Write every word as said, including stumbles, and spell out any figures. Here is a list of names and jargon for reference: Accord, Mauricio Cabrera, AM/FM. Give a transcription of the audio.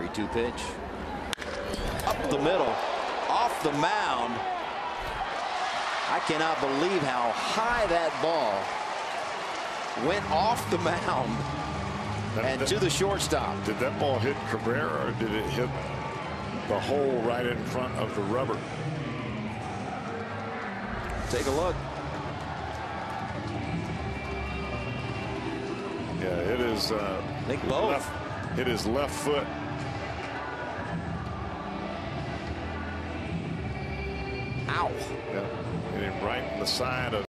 three two pitch. Up the middle. Off the mound. I cannot believe how high that ball went off the mound and to the shortstop. Did that ball hit Cabrera or did it hit the hole right in front of the rubber? Take a look. Yeah, it is. Uh, I think both. Left, it is left foot. Ow. Yeah, hitting right in the side of.